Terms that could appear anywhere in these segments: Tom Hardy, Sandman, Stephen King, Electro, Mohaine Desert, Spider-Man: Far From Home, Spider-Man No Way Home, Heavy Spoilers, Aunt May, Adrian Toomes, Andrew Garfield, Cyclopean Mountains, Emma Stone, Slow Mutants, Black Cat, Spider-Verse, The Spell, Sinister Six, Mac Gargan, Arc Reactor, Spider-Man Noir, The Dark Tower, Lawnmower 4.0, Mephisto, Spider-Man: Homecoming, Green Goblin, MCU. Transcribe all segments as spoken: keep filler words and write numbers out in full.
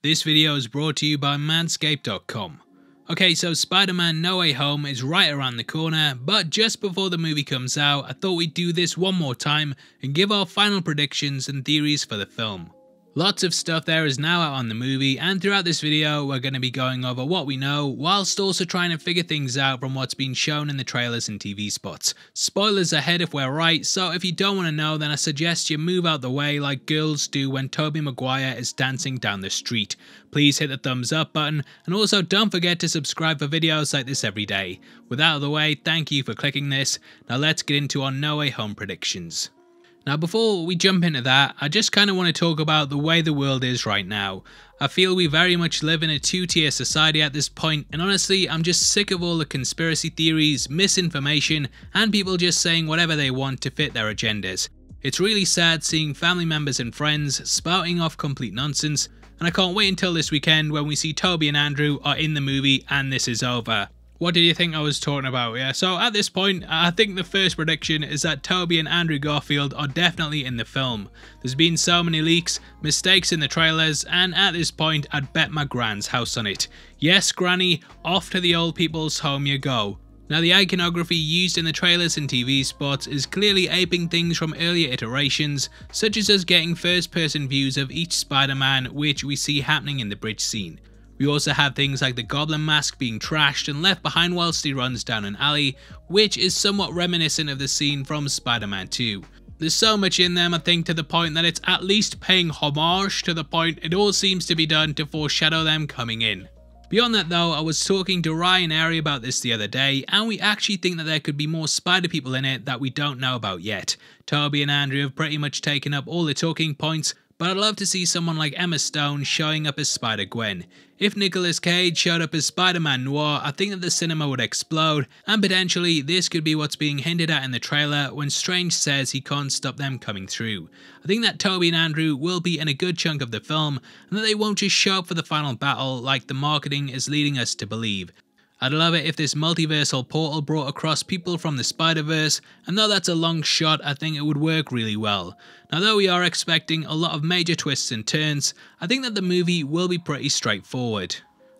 This video is brought to you by Manscaped dot com. Okay, so Spider-Man No Way Home is right around the corner, but just before the movie comes out, I thought we'd do this one more time and give our final predictions and theories for the film. Lots of stuff there is now out on the movie, and throughout this video we're going to be going over what we know, whilst also trying to figure things out from what's been shown in the trailers and T V spots. Spoilers ahead if we're right, so if you don't want to know then I suggest you move out the way like girls do when Tobey Maguire is dancing down the street. Please hit the thumbs up button, and also don't forget to subscribe for videos like this every day. With that out of the way, thank you for clicking this. Now let's get into our No Way Home predictions. Now before we jump into that, I just kind of want to talk about the way the world is right now. I feel we very much live in a two-tier society at this point, and honestly I'm just sick of all the conspiracy theories, misinformation, and people just saying whatever they want to fit their agendas. It's really sad seeing family members and friends spouting off complete nonsense, and I can't wait until this weekend when we see Tobey and Andrew are in the movie and this is over. What did you think I was talking about? Yeah, so at this point, I think the first prediction is that Tobey and Andrew Garfield are definitely in the film. There's been so many leaks, mistakes in the trailers, and at this point, I'd bet my gran's house on it. Yes, Granny, off to the old people's home you go. Now, the iconography used in the trailers and T V spots is clearly aping things from earlier iterations, such as us getting first-person views of each Spider-Man, which we see happening in the bridge scene. We also have things like the Goblin mask being trashed and left behind whilst he runs down an alley, which is somewhat reminiscent of the scene from Spider-Man two. There's so much in them, I think, to the point that it's at least paying homage to the point it all seems to be done to foreshadow them coming in. Beyond that though, I was talking to Ryan Airy about this the other day, and we actually think that there could be more spider people in it that we don't know about yet. Tobey and Andrew have pretty much taken up all the talking points, but I'd love to see someone like Emma Stone showing up as Spider-Gwen. If Nicolas Cage showed up as Spider-Man Noir, I think that the cinema would explode, and potentially this could be what's being hinted at in the trailer when Strange says he can't stop them coming through. I think that Tobey and Andrew will be in a good chunk of the film, and that they won't just show up for the final battle like the marketing is leading us to believe. I'd love it if this multiversal portal brought across people from the Spider-Verse, and though that's a long shot, I think it would work really well. Now though we are expecting a lot of major twists and turns, I think that the movie will be pretty straightforward.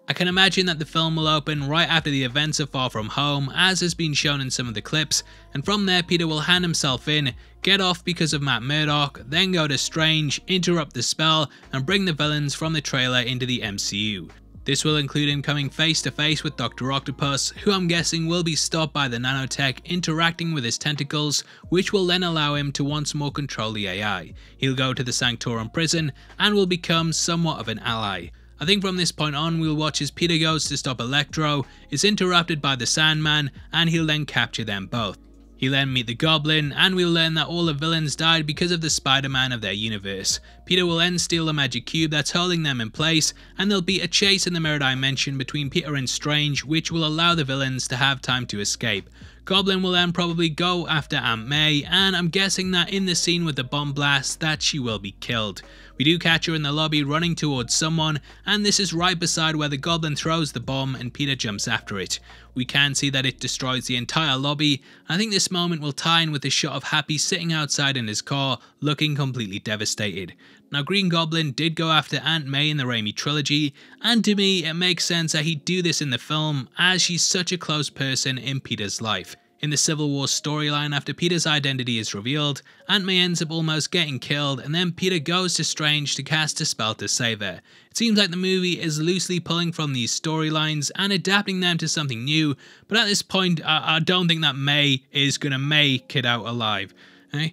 I can imagine that the film will open right after the events of Far From Home, as has been shown in some of the clips, and from there Peter will hand himself in, get off because of Matt Murdock, then go to Strange, interrupt the spell, and bring the villains from the trailer into the M C U. This will include him coming face to face with Doctor Octopus, who I'm guessing will be stopped by the nanotech interacting with his tentacles, which will then allow him to once more control the A I. He'll go to the Sanctorum prison and will become somewhat of an ally. I think from this point on we'll watch as Peter goes to stop Electro, is interrupted by the Sandman, and he'll then capture them both. He'll then meet the Goblin, and we'll learn that all the villains died because of the Spider-Man of their universe. Peter will then steal the magic cube that's holding them in place, and there'll be a chase in the mirror dimension between Peter and Strange, which will allow the villains to have time to escape. Goblin will then probably go after Aunt May, and I'm guessing that in the scene with the bomb blast that she will be killed. We do catch her in the lobby running towards someone, and this is right beside where the Goblin throws the bomb and Peter jumps after it. We can see that it destroys the entire lobby. I think this moment will tie in with the shot of Happy sitting outside in his car, looking completely devastated. Now Green Goblin did go after Aunt May in the Raimi trilogy, and to me it makes sense that he'd do this in the film as she's such a close person in Peter's life. In the Civil War storyline, after Peter's identity is revealed, Aunt May ends up almost getting killed, and then Peter goes to Strange to cast a spell to save her. It seems like the movie is loosely pulling from these storylines and adapting them to something new, but at this point I, I don't think that May is going to make it out alive. Eh?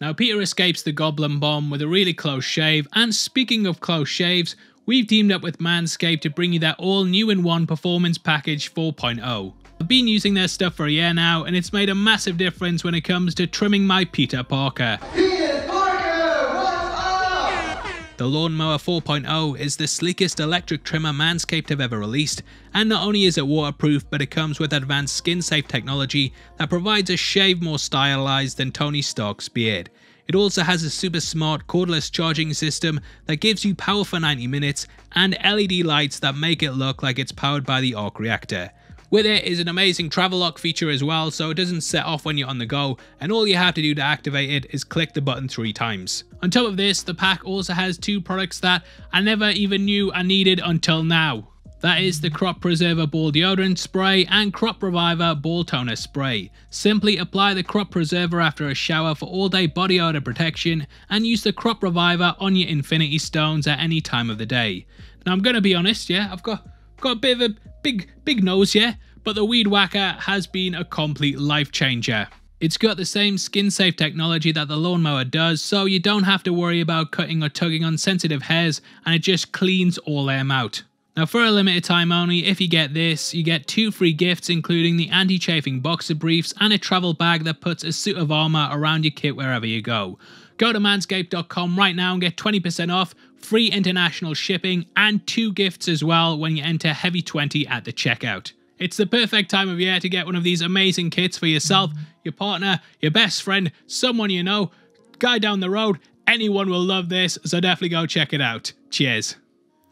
Now Peter escapes the Goblin bomb with a really close shave, and speaking of close shaves, we've teamed up with Manscaped to bring you their all new in one performance package four point oh. I've been using their stuff for a year now, and it's made a massive difference when it comes to trimming my Peter Parker. Peter Parker, what's up? The Lawnmower four point oh is the sleekest electric trimmer Manscaped have ever released, and not only is it waterproof, but it comes with advanced skin-safe technology that provides a shave more stylized than Tony Stark's beard. It also has a super smart cordless charging system that gives you power for ninety minutes, and L E D lights that make it look like it's powered by the Arc Reactor. With it is an amazing travelogue feature as well, so it doesn't set off when you're on the go, and all you have to do to activate it is click the button three times. On top of this, the pack also has two products that I never even knew I needed until now. That is the Crop Preserver Ball Deodorant Spray and Crop Reviver Ball Toner Spray. Simply apply the Crop Preserver after a shower for all day body odor protection, and use the Crop Reviver on your Infinity Stones at any time of the day. Now I'm going to be honest, yeah, I've got, got a bit of a big, big nose, yeah, but the Weed Whacker has been a complete life changer. It's got the same skin-safe technology that the lawnmower does, so you don't have to worry about cutting or tugging on sensitive hairs, and it just cleans all them out. Now for a limited time only, if you get this, you get two free gifts including the anti-chafing boxer briefs and a travel bag that puts a suit of armour around your kit wherever you go. Go to manscaped dot com right now and get twenty percent off, free international shipping and two gifts as well when you enter Heavy twenty at the checkout. It's the perfect time of year to get one of these amazing kits for yourself, your partner, your best friend, someone you know, guy down the road, anyone will love this, so definitely go check it out. Cheers.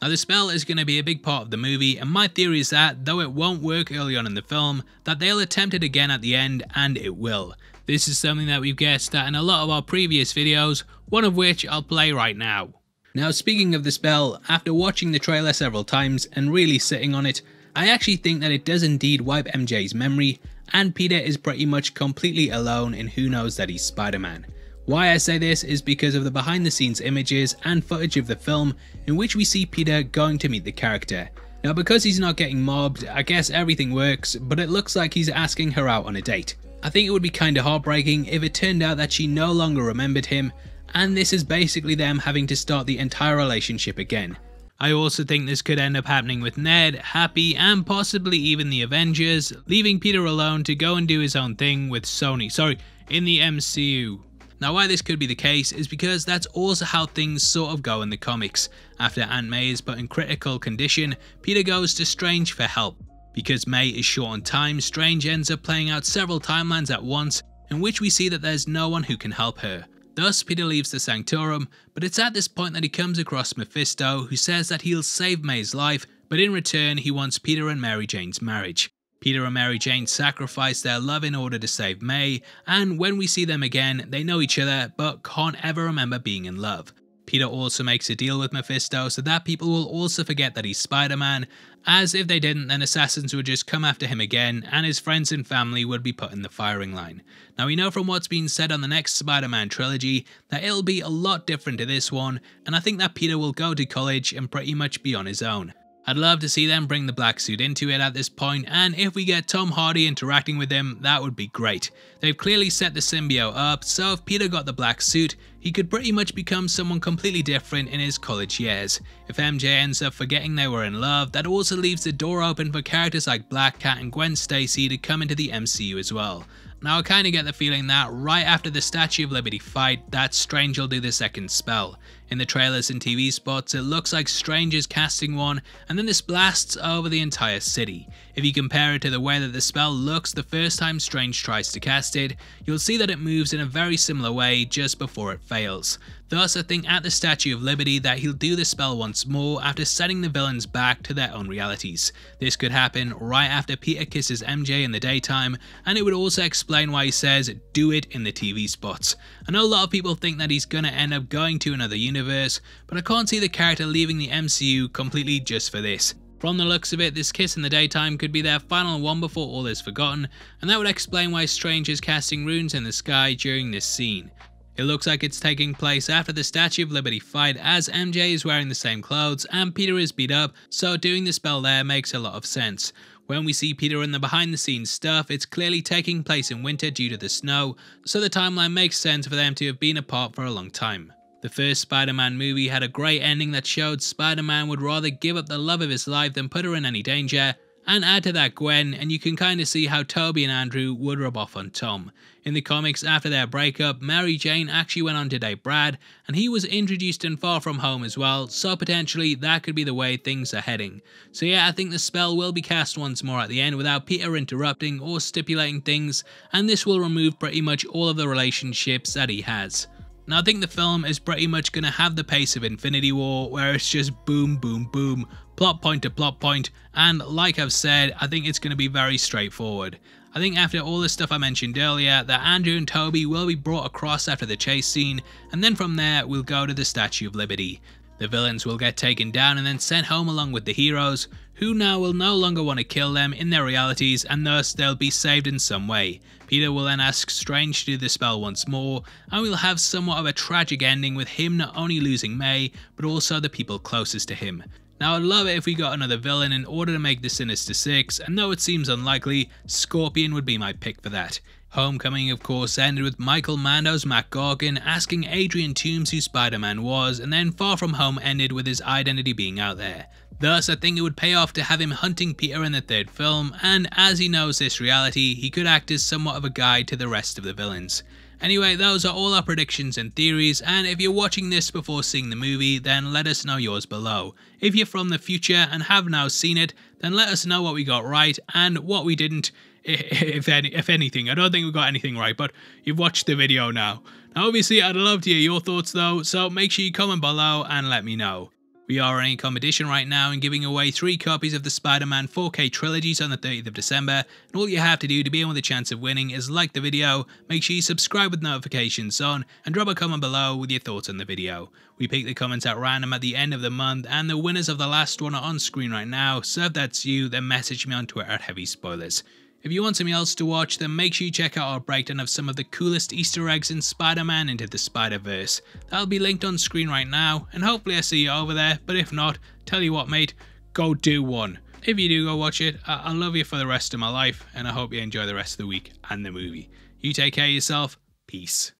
Now the spell is going to be a big part of the movie, and my theory is that, though it won't work early on in the film, that they'll attempt it again at the end, and it will. This is something that we've guessed at in a lot of our previous videos, one of which I'll play right now. Now speaking of the spell, after watching the trailer several times and really sitting on it, I actually think that it does indeed wipe M J's memory, and Peter is pretty much completely alone in who knows that he's Spider-Man. Why I say this is because of the behind the scenes images and footage of the film in which we see Peter going to meet the character. Now because he's not getting mobbed, I guess everything works, but it looks like he's asking her out on a date. I think it would be kinda heartbreaking if it turned out that she no longer remembered him, and this is basically them having to start the entire relationship again. I also think this could end up happening with Ned, Happy, and possibly even the Avengers, leaving Peter alone to go and do his own thing with Sony, sorry, in the M C U. Now why this could be the case is because that's also how things sort of go in the comics. After Aunt May is put in critical condition, Peter goes to Strange for help. Because May is short on time, Strange ends up playing out several timelines at once, in which we see that there's no one who can help her. Thus Peter leaves the Sanctorum, but it's at this point that he comes across Mephisto, who says that he'll save May's life, but in return he wants Peter and Mary Jane's marriage. Peter and Mary Jane sacrifice their love in order to save May, and when we see them again, they know each other but can't ever remember being in love. Peter also makes a deal with Mephisto so that people will also forget that he's Spider-Man, as if they didn't then assassins would just come after him again and his friends and family would be put in the firing line. Now we know from what's been said on the next Spider-Man trilogy that it'll be a lot different to this one, and I think that Peter will go to college and pretty much be on his own. I'd love to see them bring the black suit into it at this point, and if we get Tom Hardy interacting with him, that would be great. They've clearly set the symbiote up, so if Peter got the black suit, he could pretty much become someone completely different in his college years. If M J ends up forgetting they were in love, that also leaves the door open for characters like Black Cat and Gwen Stacy to come into the M C U as well. Now I kinda get the feeling that right after the Statue of Liberty fight, that Strange will do the second spell. In the trailers and T V spots, it looks like Strange is casting one, and then this blasts over the entire city. If you compare it to the way that the spell looks the first time Strange tries to cast it, you'll see that it moves in a very similar way just before it fails. Thus, I think at the Statue of Liberty that he'll do the spell once more after setting the villains back to their own realities. This could happen right after Peter kisses M J in the daytime, and it would also explain why he says, do it in the T V spots. I know a lot of people think that he's gonna end up going to another universe, Universe, but I can't see the character leaving the M C U completely just for this. From the looks of it, this kiss in the daytime could be their final one before all is forgotten, and that would explain why Strange is casting runes in the sky during this scene. It looks like it's taking place after the Statue of Liberty fight, as M J is wearing the same clothes and Peter is beat up, so doing the spell there makes a lot of sense. When we see Peter in the behind the scenes stuff, it's clearly taking place in winter due to the snow, so the timeline makes sense for them to have been apart for a long time. The first Spider-Man movie had a great ending that showed Spider-Man would rather give up the love of his life than put her in any danger, and add to that Gwen, and you can kinda see how Tobey and Andrew would rub off on Tom. In the comics, after their breakup, Mary Jane actually went on to date Brad, and he was introduced in Far From Home as well, so potentially that could be the way things are heading. So yeah, I think the spell will be cast once more at the end without Peter interrupting or stipulating things, and this will remove pretty much all of the relationships that he has. Now I think the film is pretty much going to have the pace of Infinity War, where it's just boom, boom, boom, plot point to plot point, and like I've said, I think it's going to be very straightforward. I think after all the stuff I mentioned earlier, that Andrew and Tobey will be brought across after the chase scene, and then from there we'll go to the Statue of Liberty. The villains will get taken down and then sent home along with the heroes, who now will no longer want to kill them in their realities, and thus they'll be saved in some way. Peter will then ask Strange to do the spell once more, and we'll have somewhat of a tragic ending with him not only losing May, but also the people closest to him. Now I'd love it if we got another villain in order to make the Sinister Six, and though it seems unlikely, Scorpion would be my pick for that. Homecoming of course ended with Michael Mando's Mac Gargan asking Adrian Toomes who Spider-Man was, and then Far From Home ended with his identity being out there. Thus I think it would pay off to have him hunting Peter in the third film, and as he knows this reality, he could act as somewhat of a guide to the rest of the villains. Anyway, those are all our predictions and theories, and if you're watching this before seeing the movie, then let us know yours below. If you're from the future and have now seen it, then let us know what we got right and what we didn't, if, any, if anything. I don't think we got anything right, but you've watched the video now. Now obviously I'd love to hear your thoughts though, so make sure you comment below and let me know. We are in a competition right now and giving away three copies of the Spider-Man four K trilogies on the thirtieth of December, and all you have to do to be in with a chance of winning is like the video, make sure you subscribe with notifications on, and drop a comment below with your thoughts on the video. We pick the comments at random at the end of the month, and the winners of the last one are on screen right now, so if that's you, then message me on Twitter at Heavy Spoilers. If you want something else to watch, then make sure you check out our breakdown of some of the coolest Easter eggs in Spider-Man Into The Spider-Verse. That'll be linked on screen right now, and hopefully I see you over there, but if not, tell you what mate, go do one. If you do go watch it, I I'll love you for the rest of my life, and I hope you enjoy the rest of the week and the movie. You take care of yourself, peace.